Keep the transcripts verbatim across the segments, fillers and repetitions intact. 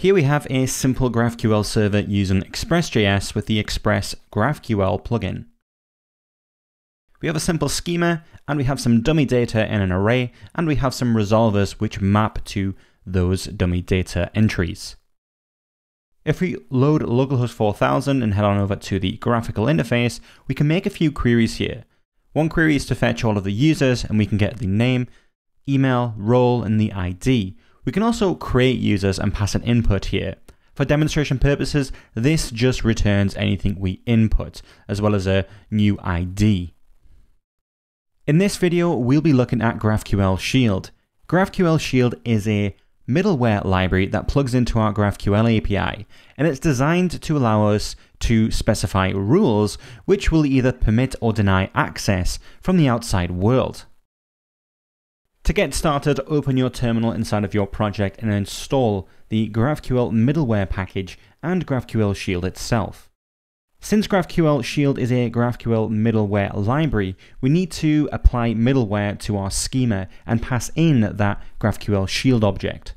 Here we have a simple GraphQL server using Express.js with the Express GraphQL plugin. We have a simple schema, and we have some dummy data in an array, and we have some resolvers which map to those dummy data entries. If we load localhost four thousand and head on over to the graphical interface, we can make a few queries here. One query is to fetch all of the users, and we can get the name, email, role, and the I D. We can also create users and pass an input here. For demonstration purposes, this just returns anything we input, as well as a new I D. In this video, we'll be looking at GraphQL Shield. GraphQL Shield is a middleware library that plugs into our GraphQL A P I, and it's designed to allow us to specify rules which will either permit or deny access from the outside world. To get started, open your terminal inside of your project and install the GraphQL middleware package and GraphQL Shield itself. Since GraphQL Shield is a GraphQL middleware library, we need to apply middleware to our schema and pass in that GraphQL Shield object.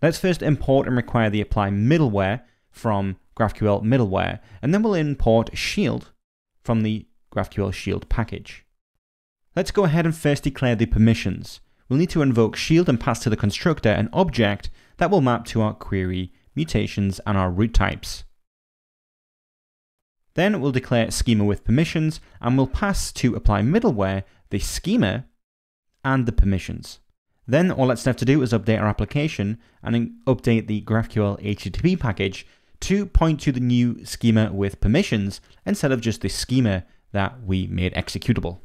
Let's first import and require the apply middleware from GraphQL middleware, and then we'll import Shield from the GraphQL Shield package. Let's go ahead and first declare the permissions. We'll need to invoke Shield and pass to the constructor an object that will map to our query, mutations, and our root types. Then we'll declare schema with permissions, and we'll pass to apply middleware the schema and the permissions. Then all that's left to do is update our application and update the GraphQL H T T P package to point to the new schema with permissions instead of just the schema that we made executable.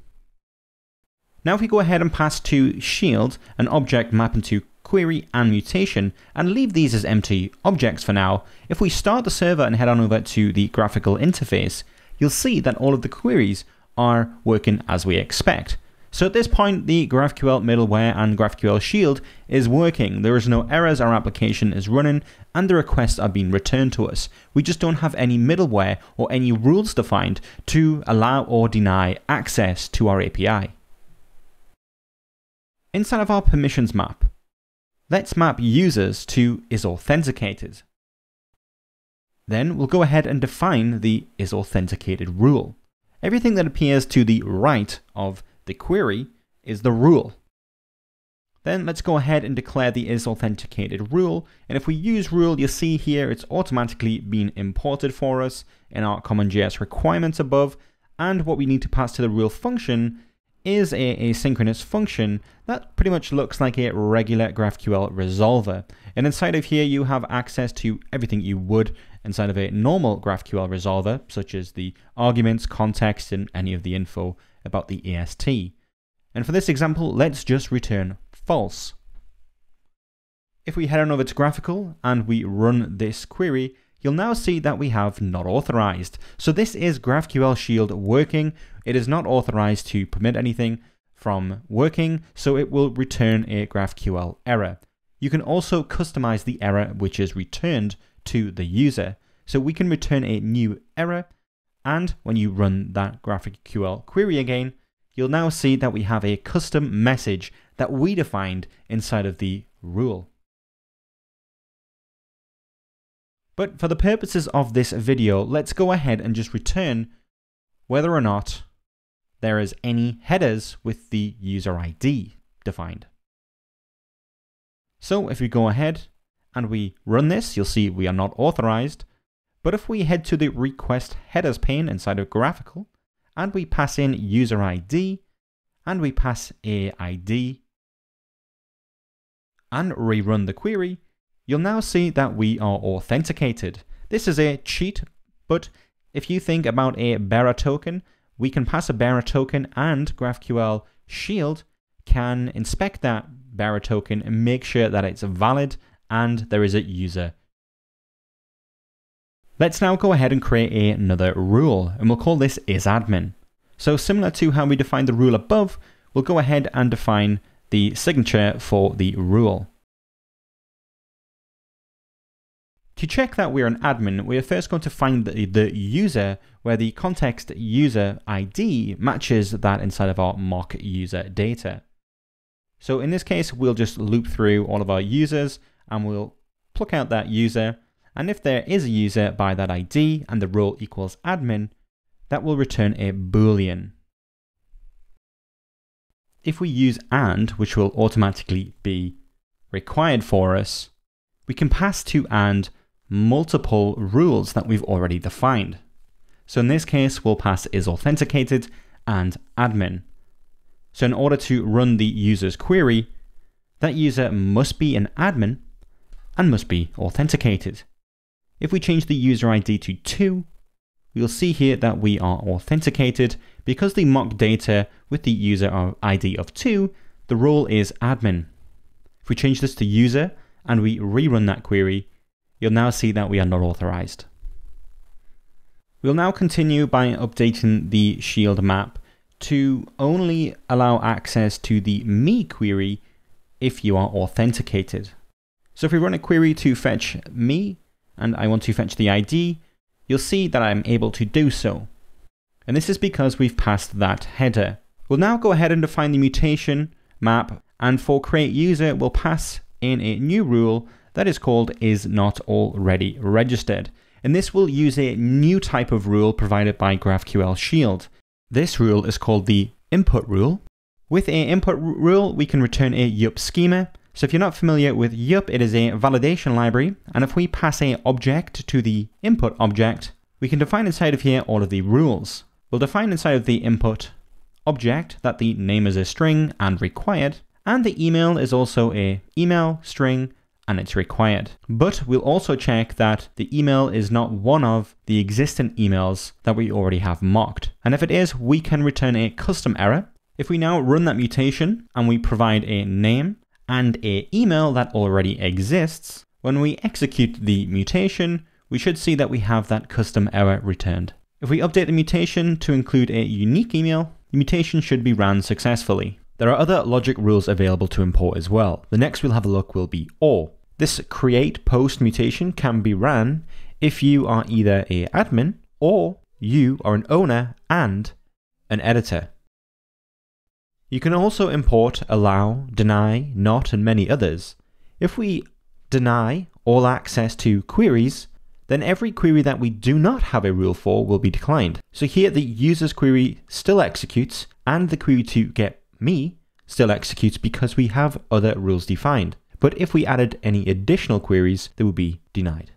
Now if we go ahead and pass to Shield an object mapping to query and mutation, and leave these as empty objects for now, if we start the server and head on over to the graphical interface, you'll see that all of the queries are working as we expect. So at this point, the GraphQL middleware and GraphQL Shield is working. There is no errors, our application is running, and the requests are being returned to us. We just don't have any middleware or any rules defined to allow or deny access to our A P I. Inside of our permissions map, let's map users to isAuthenticated. Then we'll go ahead and define the isAuthenticated rule. Everything that appears to the right of the query is the rule. Then let's go ahead and declare the isAuthenticated rule. And if we use rule, you see here it's automatically being imported for us in our CommonJS requirements above. And what we need to pass to the rule function is a asynchronous function that pretty much looks like a regular GraphQL resolver. And inside of here, you have access to everything you would inside of a normal GraphQL resolver, such as the arguments, context, and any of the info about the A S T. And for this example, let's just return false. If we head on over to graphical and we run this query, you'll now see that we have not authorized. So this is GraphQL Shield working. It is not authorized to permit anything from working, so it will return a GraphQL error. You can also customize the error which is returned to the user. So we can return a new error, and when you run that GraphQL query again, you'll now see that we have a custom message that we defined inside of the rule. But for the purposes of this video, let's go ahead and just return whether or not there is any headers with the user I D defined. So if we go ahead and we run this, you'll see we are not authorized. But if we head to the request headers pane inside of graphical, and we pass in user I D, and we pass a I D, and rerun the query, you'll now see that we are authenticated. This is a cheat, but if you think about a bearer token, we can pass a bearer token, and GraphQL Shield can inspect that bearer token and make sure that it's valid and there is a user. Let's now go ahead and create another rule, and we'll call this isAdmin. So similar to how we defined the rule above, we'll go ahead and define the signature for the rule. To check that we're an admin, we are first going to find the, the user where the context user I D matches that inside of our mock user data. So in this case, we'll just loop through all of our users, and we'll pluck out that user, and if there is a user by that I D and the role equals admin, that will return a Boolean. If we use and, which will automatically be required for us, we can pass to and multiple rules that we've already defined. So in this case, we'll pass is authenticated and admin. So in order to run the user's query, that user must be an admin and must be authenticated. If we change the user I D to two, you'll see here that we are authenticated because the mock data with the user I D of two, the role is admin. If we change this to user and we rerun that query, you'll now see that we are not authorized. We'll now continue by updating the shield map to only allow access to the me query if you are authenticated. So if we run a query to fetch me and I want to fetch the I D, you'll see that I'm able to do so. And this is because we've passed that header. We'll now go ahead and define the mutation map, and for create user, we'll pass in a new rule that is called is not already registered. And this will use a new type of rule provided by GraphQL Shield. This rule is called the input rule. With a input rule, we can return a Yup schema. So if you're not familiar with Yup, it is a validation library. And if we pass a object to the input object, we can define inside of here all of the rules. We'll define inside of the input object that the name is a string and required, and the email is also a email string and it's required. But we'll also check that the email is not one of the existent emails that we already have mocked. And if it is, we can return a custom error. If we now run that mutation and we provide a name and a email that already exists, when we execute the mutation, we should see that we have that custom error returned. If we update the mutation to include a unique email, the mutation should be ran successfully. There are other logic rules available to import as well. The next we'll have a look will be or. This create post mutation can be ran if you are either an admin or you are an owner and an editor. You can also import allow, deny, not, and many others. If we deny all access to queries, then every query that we do not have a rule for will be declined. So here the user's query still executes and the query to get me still executes because we have other rules defined. But if we added any additional queries, they would be denied.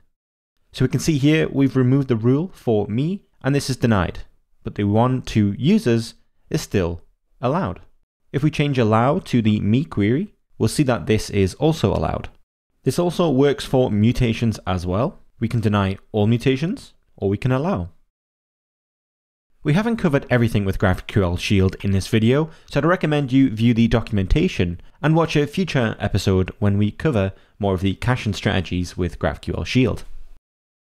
So we can see here we've removed the rule for me and this is denied, but the one to users is still allowed. If we change allow to the me query, we'll see that this is also allowed. This also works for mutations as well. We can deny all mutations or we can allow. We haven't covered everything with GraphQL Shield in this video, so I'd recommend you view the documentation and watch a future episode when we cover more of the caching strategies with GraphQL Shield.